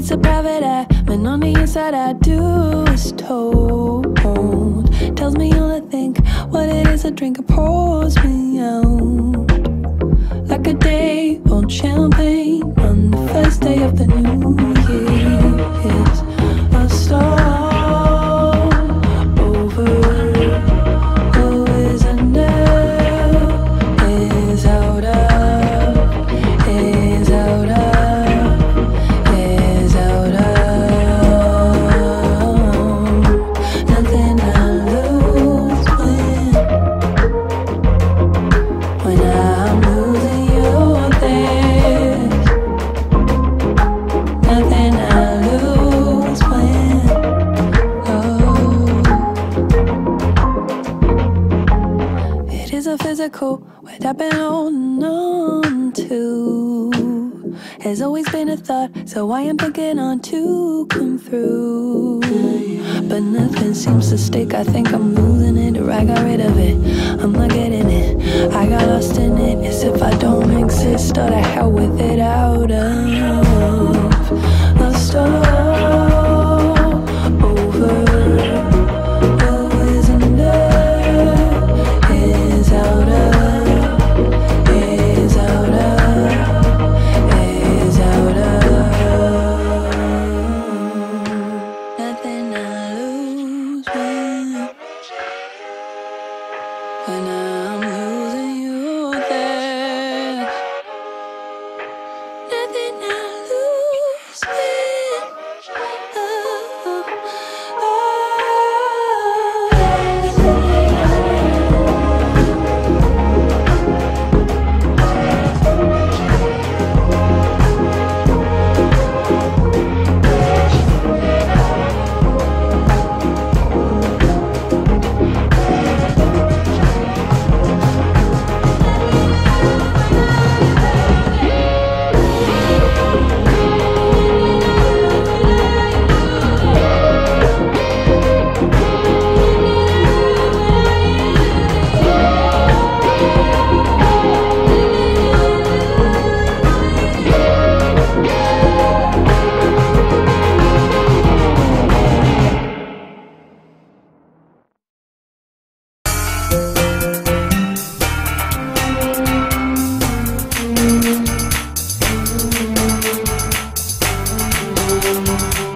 It's a private eye, when on the inside I do is told. Tells me all I think, what it is I drink, it pours me out like a day old champagne on the first day of the new year. It's a star. What I've been holding on to has always been a thought, so I am thinking on to come through. But nothing seems to stick, I think I'm losing it, or I got rid of it, I'm not getting it, I got lost in it. As if I don't exist, or the hell with it, out of the storm.